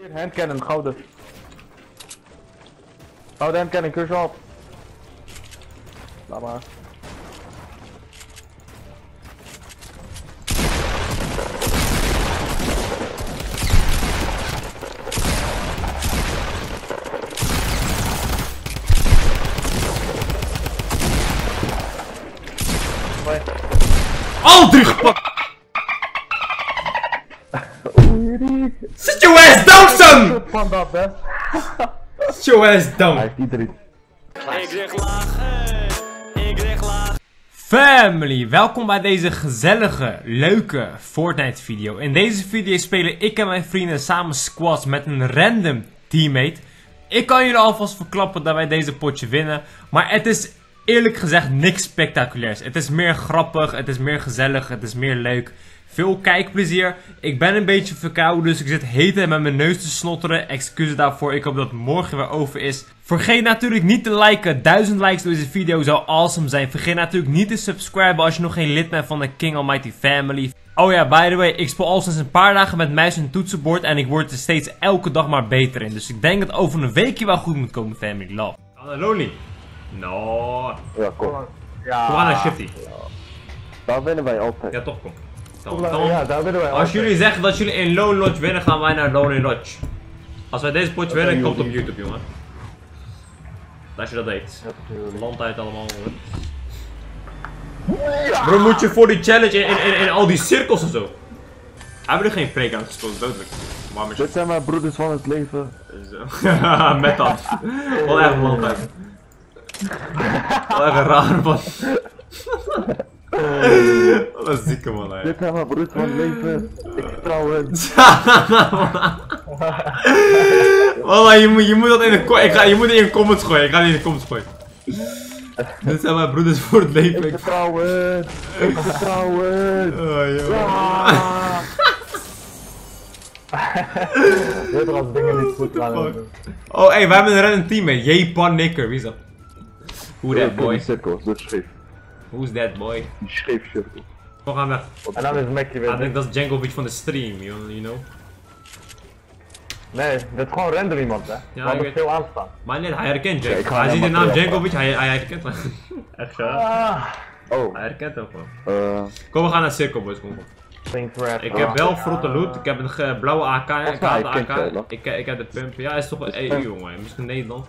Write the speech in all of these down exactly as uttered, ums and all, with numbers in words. Hier, handcannon, gouden. Gouden handcannon, kus op. Laat maar. Al drie gepakt! Sit your ass down, son! Sit your ass down! Hij heeft iedereen. Ik zeg laag, ik zeg laag. Family, welkom bij deze gezellige, leuke Fortnite video. In deze video spelen ik en mijn vrienden samen squads met een random teammate. Ik kan jullie alvast verklappen dat wij deze potje winnen, maar het is eerlijk gezegd niks spectaculairs. Het is meer grappig, het is meer gezellig, het is meer leuk. Veel kijkplezier. Ik ben een beetje verkouden, dus ik zit heet en met mijn neus te snotteren. Excuses daarvoor, ik hoop dat het morgen weer over is. Vergeet natuurlijk niet te liken. Duizend likes door deze video zou awesome zijn. Vergeet natuurlijk niet te subscriben als je nog geen lid bent van de King Almighty Family. Oh ja, by the way, ik speel al sinds een paar dagen met muis en toetsenbord en ik word er steeds elke dag maar beter in. Dus ik denk dat over een weekje wel goed moet komen, family love. Lonely. No. Ja, kom. Ja. Kom aan naar Shifty. Ja. Daar winnen wij altijd. Ja, toch, kom. Tom, Tom. Ja, daar winnen wij altijd. Als jullie zeggen dat jullie in Lone Lodge winnen, gaan wij naar Lone Lodge. Als wij deze potje winnen, komt het op YouTube, jongen. Als je dat deed. Land uit allemaal, hoor. Ja. Bro, moet je voor die challenge in, in, in, in al die cirkels en zo. Hebben er geen preek aan gespeeld, dodelijk. Dit zijn mijn broeders van het leven. Zo. Met dat. Wel echt land uit. Wat een raar man. Wat een zieke man, hè. Dit zijn mijn broers van het leven. Ik vertrouw hen. Wallah, je moet, je moet dat in de ik ga, je moet het in de comments gooien. Ik ga het in de comments gooien. Dit zijn mijn broeders voor het leven. Ik vertrouw hen. Ik vertrouw hen. Oh, joh. Ja. Je hebt er als dingen niet goed aan. Oh, hé, hey, wij hebben een random teammate. J. Panikker, wie is dat? Who that boy? Who's that boy? Die scheef cirkel. We gaan weg. En dan is Mackie weer. Ik denk dat is Django Bitch van de stream, you know. Nee, dat is gewoon random iemand, hè. Ja, ik weet veel aanstaan. Maar nee, hij herkent Django. Hij ziet de naam Django Bitch, hij herkent hem. Echt zo. Oh. Hij herkent hem gewoon. Kom, we gaan naar Circle Boys, kom. Ik heb wel frotte loot, ik heb een blauwe A K, ik haal de A K, ik heb de pump. Ja, hij is toch een E U, jongen. Misschien Nederland.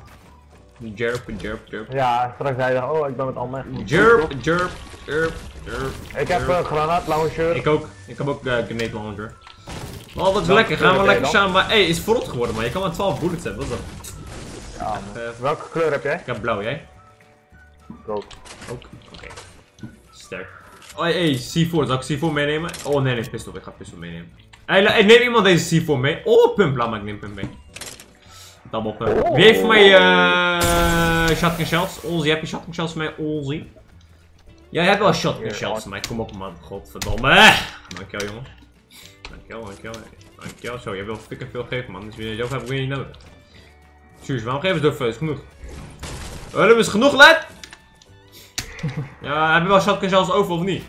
Jerp, jerp, jerp. Ja, straks zei hij, oh, ik ben met Almech. Jerp, jerp, jerp, jerp. Ik heb een granaatlauncher. Ik ook, ik heb ook een grenade launcher. Oh, dat is lekker, gaan we lekker samen. Hé, is verrot geworden, maar je kan maar twaalf bullets hebben, wat is dat? Ja, welke kleur heb jij? Ik heb blauw, jij? Rood. Ook? Oké. Sterk. Oh, hé, C vier, zal ik C vier meenemen? Oh, nee, nee, pistol, ik ga pistol meenemen. Hé, neem iemand deze C vier mee. Oh, pump, laat maar, ik neem pump mee. Double pump. Wie heeft voor mij uh, shotgun shells? Olzy, heb je shotgun shells voor mij, Olzy? Jij hebt wel shotgun shells voor mij, kom op man, godverdomme! Dankjewel jongen. Dankjewel, dankjewel. Dankjewel, zo, jij wil fucking veel geven man, dus wie zelf heb ik weer niet nodig. Serieus, waarom geven ze durven? Is genoeg. Hulp is genoeg, lad! Ja, heb je wel shotgun shells over of niet?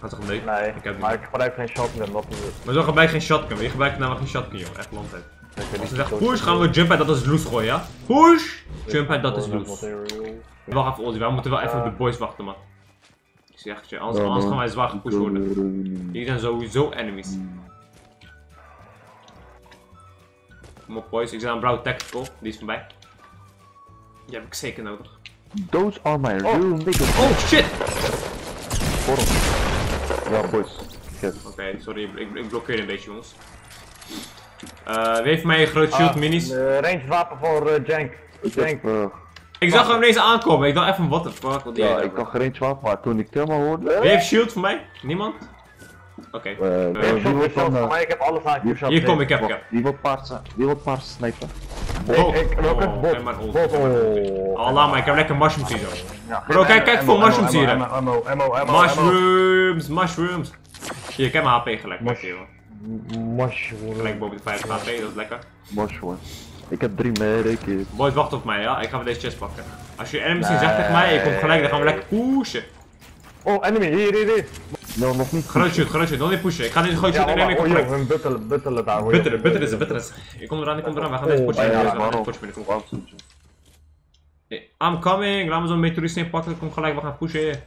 Gaat toch een beetje? Nee, ik heb maar ik gebruik geen shotgun, dat is het. Maar zo gebruik geen shotgun, je gebruikt namelijk geen shotgun joh, echt landheid. Als het echt push, gaan we jump uit, dat is loose gooien, ja? Push! Jump uit, dat is loose. Wacht even Olzy, wij moeten wel even op de boys wachten man. Ik zeg echt, anders, anders gaan wij zwaar gepusht worden. Hier zijn sowieso enemies. Kom op boys, ik zet aan blauw tactical, die is van mij. Die heb ik zeker nodig. Those are my real niggas. Oh shit! Ja, boys. Oké, okay, sorry, ik, ik, ik blokkeer een beetje, jongens. Uh, wie heeft mij een groot shield ah, minis? Uh, range wapen voor uh, Jank. Ik, Jank. Heb, uh, ik zag hem ineens aankomen, ik dacht even, what the fuck. Wat ja, ik dacht range wapen, maar toen ik Telma hoorde. Wie heeft shield voor mij? Niemand? Oké. Okay. Uh, uh, uh, shield voor uh, mij, ik heb alles aan. Hier kom ik, heb ik. Die wil paars, die wil paars snipen. Oh, ik heb een bot. Allah, maar ik heb lekker mushrooms hier zo. Ja, bro, kijk, kijk voor mushrooms hier. Mushrooms, mushrooms. Hier, ik heb mijn H P gelijk. Mushrooms. Gelijk boven de vijftig H P, dat is lekker. Mushrooms. Ik heb drie merken. Boys, wacht op mij, ja. Ik ga weer deze chest pakken. Als je enemy zegt tegen mij, je komt gelijk, dan gaan we lekker pushen. Oh, enemy, hier, hier, hier. No, nog niet. Grootje, grootje, wil niet pushen. Ik ga deze grootje nemen. Ik ga hem buttelen, buttelen daar. Buttelen, buttelen ze, buttelen ze. Ik kom eraan, ik kom eraan. We gaan deze pushen. We gaan deze pushen. I'm coming. Laat me zo'n meteoriet pakken. Kom gelijk, we gaan pushen.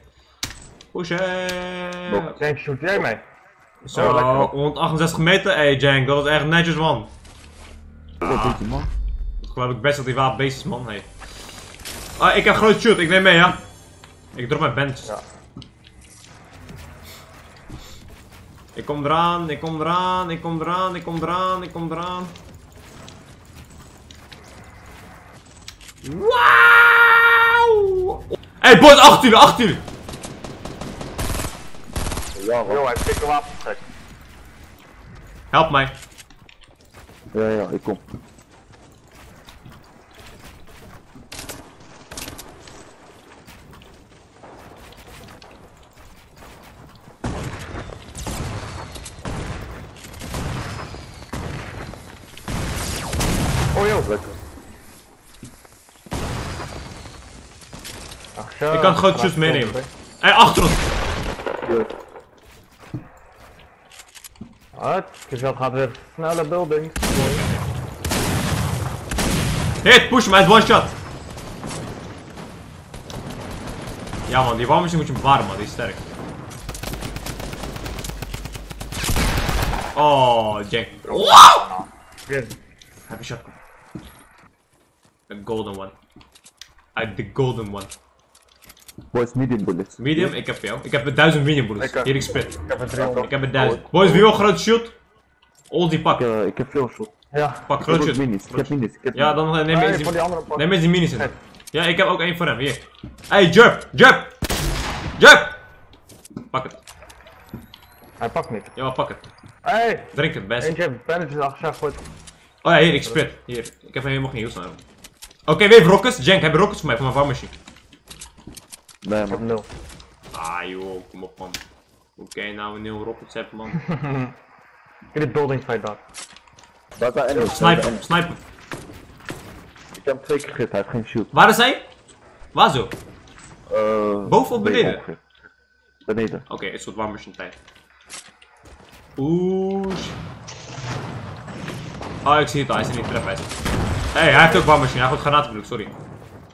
Pushen. Jank, shoot jij mij? Zo, honderdachtenzestig meter. Hey Jank, dat is echt netjes, man. Wat doet hij, man? Ik geloof best dat hij wel beest is, man. Ah, ik heb groot shoot. Ik neem mee, ja. Ik drop mijn bandjes. Ja. Ik kom eraan, ik kom eraan, ik kom eraan, ik kom eraan, ik kom eraan. Wauw! Hey, boys, achter jullie, achter jullie! Ja, bro, hij pikt een wapen. Help mij. Ja, ja, ik kom. Ik kan gewoon shoes meenemen. Hé, hey, achter ons! Wat? Gezellig gaat weer snelle building. Hit, push hem, hij is one shot. Ja man, die warmers moet je bewaren man, die is sterk. Oh, Jack. Wow! Happy shot. The golden one. I had the golden one. Boys, medium bullets. Medium? Ik heb jou. Ik heb duizend medium bullets. Hier, ik spit. Ik heb een Ik heb een duizend. Boys, wie wil groot shoot? Ons die pak. Uh, ik heb veel shot. Ja. Pak groot shoot. Minis. Ik heb minis. Ik heb ja, dan neem eens die, die, die, die minis in. Ja, ik heb ook één voor hem. Hier. Hey, jump! Jump! Jump! Pak het. Hij pakt niet. Ja, pak het. Hey! Drink het best. Eentje heeft pennetjes achter goed. Oh ja, hier, ik spit. Hier. Ik heb helemaal geen use aan. Oké, okay, weer rockets. Jank, heb rockets voor mij, voor mijn farmmachine. Nee, man. nul. Ah joh, kom op man. Hoe kan je nou een nieuw rockets hebben man? In de building fight dat. Dat daar en sniper, sniper. Ik heb hem twee keer gegeten, hij heeft geen shoot. Waar is hij? Waar zo? Uh, Boven of beneden? Ongeveer. Beneden. Oké, okay, het soort warmachine tijd. Oeh. Oh, ik zie het al, hij is niet tref, hij zit. Hé, hey, hij heeft ook warmachine, hij heeft ook granatenbloed, sorry.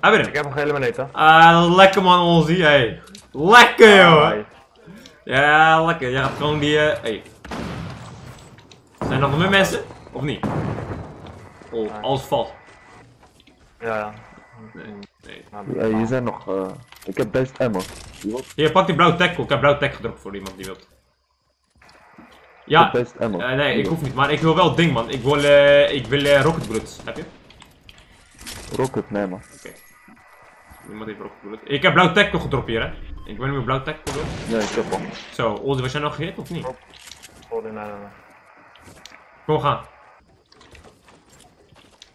Ik heb hem helemaal niet, hè? Ah, lekker man, Onzi, hey. Lekker, joh. Ja, lekker. Ja, gewoon die, eh. Uh, hey. Zijn er nog meer mensen? Of niet? Oh, nee. Alles valt. Ja, ja. Nee, nee. Ja, hier zijn nog, uh, ik heb duizend ammo. Hier, pak die blauwe tackle. Ik heb blauwe tackle gedropt voor iemand die wilt. Ja. Ik heb ammo. Uh, nee, ik hoef niet, maar ik wil wel ding, man. Ik wil, uh, ik wil uh, rocket bullets. Heb je? Rocket, nee, man. Oké. Okay. Niemand heeft rocket bullet. Ik heb blauw tackle gedropt hier, hè? Ik ben niet meer blauw tackle door. Nee, ik heb hem. Zo, Olde, was jij nog gehit of niet? Oh, nee, nee, nee. Kom, gaan.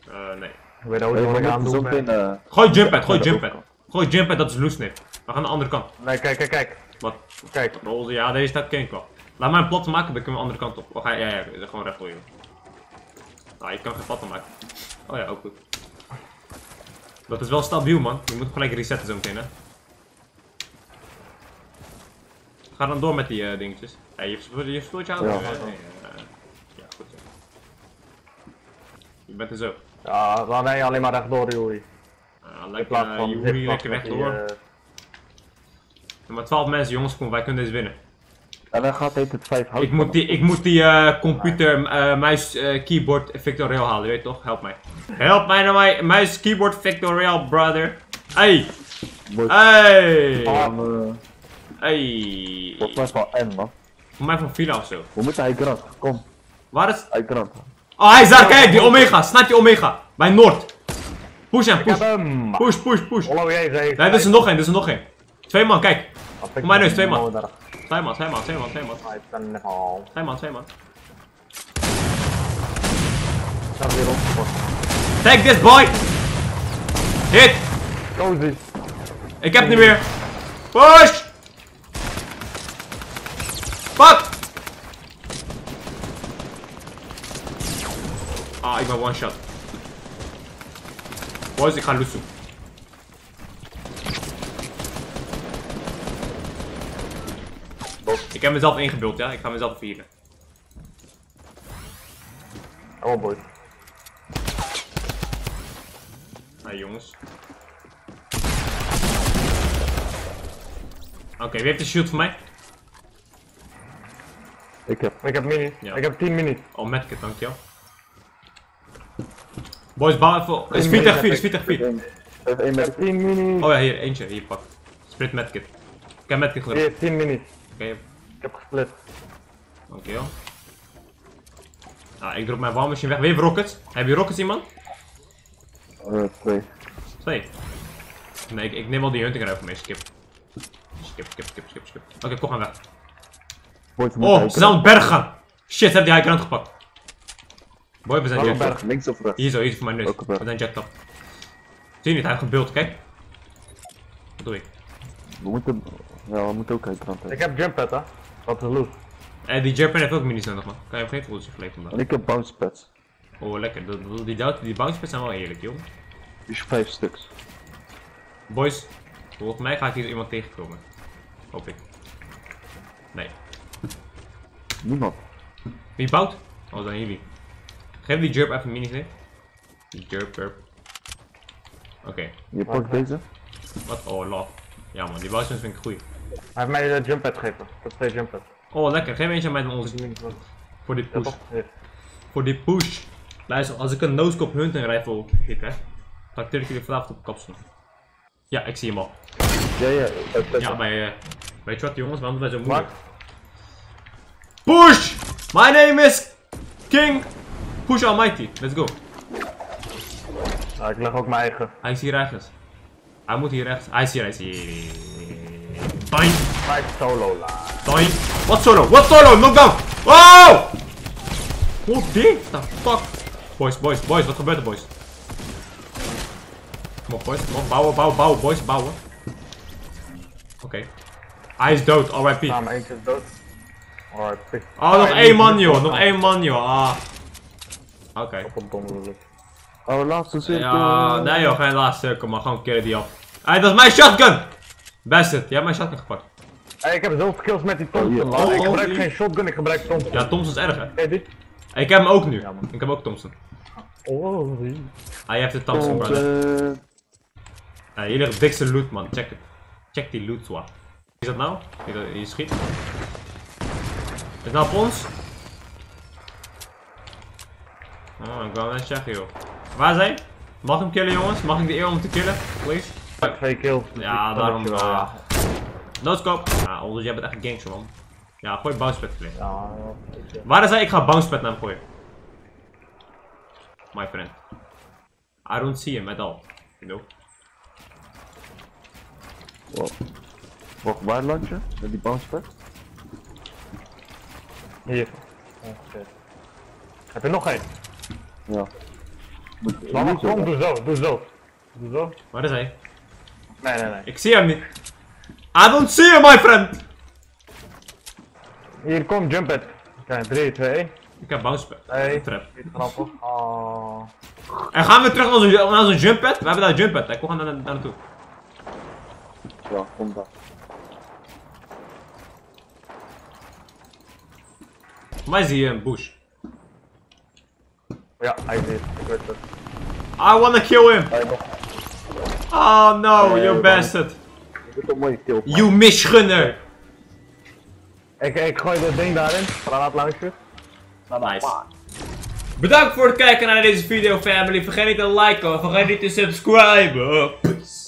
Uh, nee. Ik weet ook niet wat ik aan het doen ben. Gooi jumphead, gooi jumphead. Gooi jumphead, dat is loose snip. We gaan de andere kant. Nee, kijk, kijk, kijk. Wat? Kijk. Olde, ja, deze staat ken ik wel. Laat mij een plat maken, dan kunnen we de andere kant op. Oh, ja, ja, ja, gewoon recht voor je. Nou, je kan geen platten maken. Oh ja, ook goed. Dat is wel stabiel, man. Je moet gelijk resetten zo meteen, hè. Ga dan door met die uh, dingetjes. Hey, je hebt spoeltje aan? Ja, nee, nee, nee. Ja, goed zo. Je bent er zo. Ja, dan ben je alleen maar rechtdoor, Juri. Ja, lekker, uh, Juri, lekker rechtdoor. Uh... Maar twaalf mensen, jongens, kom, wij kunnen deze winnen. En dan gaat het vijf houden. Ik moet die, ik moet die uh, computer, uh, muis, uh, keyboard, Victorial halen, weet je toch? Help mij. Help mij naar mij, muis, keyboard, Victorial, brother. Hey! Hey! Hey! Volgens mij is wel N, man. Voor mij van Vila ofzo. We moeten hij grant, kom. Waar is? Hij grant. Oh, hij is daar, kijk, die Omega, snap je Omega? Bij Noord. Push hem, push. Push, push, push. Nee, dit is er nog één, dit is er nog één. Twee man, kijk. Voor mij neus, twee man. Twee man, twee man, twee man, twee man. Twee man, twee man. Take this boy! Hit! Cozy. Ik heb niet meer! Push! Fuck! Ah, ik ben one shot. Boys, ik ga loose. Ik heb mezelf ingebeeld, ja. Ik ga mezelf vieren. Oh boy. Nou jongens. Oké, okay, wie heeft de shield voor mij? Ik heb, ik heb mini. Ja. Ik heb tien mini. Oh, medkit, dankjewel. Boys, bouw even. Is vier tegen vier, is vier tegen vier. Ik heb tien mini. Oh ja, hier, eentje. Hier, pak. Split medkit. Ik heb medkit gelukt. Hier, tien mini. Oké. Okay. Ik heb gesplit. Dankjewel. Nou, ik drop mijn warmmachine weg. Wie heeft rockets? Heb je rockets, iemand? Uh, twee. Twee? Nee, ik, ik neem wel die hunting rifle mee. Skip. Skip, skip, skip, skip, skip. Oké, okay, kom gaan weg. Oh, ze zijn berg gaan! Shit, heb die high ground gepakt. Boy, we zijn jacked up. Links of rechts? Hier zo, hier voor mijn neus. We zijn jacked up. Zie je niet, hij heeft gebuild, kijk. Wat doe ik? We moeten... Ja, we moeten ook high ground hebben. Ik heb jump pad, hè. Wat een loot. Eh, die jump pad heeft ook minis nodig, man. Kan je geen volgens je verleden vandaag? Ik heb bounce pads. Oh, lekker. Die, die, die bounce pads zijn wel eerlijk, joh. Die is vijf stuks. Boys, volgens mij ga ik hier iemand tegenkomen. Hoop ik. Nee. Niemand. Wie bouwt? Oh, dan jullie. Geef die jurp even minis mee. Jurp, jurp. Oké. Okay. Je pakt deze? Wat? Oh, lol. Ja man, die bouwstens vind ik goed. Hij heeft mij de jump pad gegeven. Dat is twee jump pad. Oh, lekker. Geef eentje aan mij dan ons. Voor die push. Voor die push. Luister, als ik een no-scope hunting rifle hit, hè. Dan trek ik jullie vanavond op kapsel. Ja, ik zie hem al. Ja, ja. Ja, maar uh, weet je wat jongens, waarom zijn wij zo moeilijk? Push! My name is King Push Almighty. Let's go. Ah, ik leg ook mijn eigen. Hij is hier rechts. Hij moet hier rechts. Hij is hier, hij is hier. Bye. Bye solo la. Bye. Wat solo? Wat solo? Knockdown! Oh! What the fuck? Boys, boys, boys. Wat gebeurt er, boys? Kom op, boys. Kom op. Bouwen, bouwen, bouwen, boys. Bouwen. Oké. Okay. Hij is dood. R I P. Ja, maar eentje is dood. Oh, oh, nog één man joh, nog één man joh, ah. Oké. Okay. Oh, laatste cirkel. Ja, nee joh, geen laatste cirkel, maar gewoon killen die af. Hé, hey, dat is mijn shotgun! Best het, jij hebt mijn shotgun gepakt. Hé, hey, ik heb zoveel kills met die Thompson. Oh, oh, oh, ik gebruik die... geen shotgun, ik gebruik Thompson. Ja, Thompson is erg hè. Hey, dit... hey, ik heb hem ook nu, ja, ik heb ook Thompson. Oh, die. Hij heeft de Thompson, Thompson brother. Hé, hier ligt dikste loot man, check het. Check die loot swap. Is dat nou? Je schiet. Is nou op ons? Oh, ik wou net checken joh. Waar zijn? Mag ik hem killen jongens? Mag ik de eer om te killen? Please? Geen kill. Ja, daarom. Uh... Noodscope. Ja, omdat jij bent echt gangster man. Ja, gooi bouncepad vliegen. Ja, waar is hij? Ik ga bouncepad naar hem gooien. My friend. I don't see him at all. You know? Wow. Wacht, waar land je? Met die bouncepad? Hier. Okay. Heb je nog één? Ja. Laat kom, doe zo, doe zo. Doe zo. Waar is hij? Nee, nee, nee. Ik zie hem niet. I don't see him, my friend! Hier, kom, jump it. Kijk, drie, twee, één. Ik heb bounce pad. Hey, trap. Grappig. Oh. En gaan we terug naar zo'n jump pad? We hebben daar een jump pad. Ik kom daar naartoe. Ja, kom daar. Voor mij is hier een bush. Ja, hij is hier. Ik weet het. I wanna kill him! Oh no, you bastard! You misgunner! Ik, ik gooi dat ding daarin. Granaat langsje. Nice. Bedankt voor het kijken naar deze video, family. Vergeet niet te liken, vergeet niet te subscriben.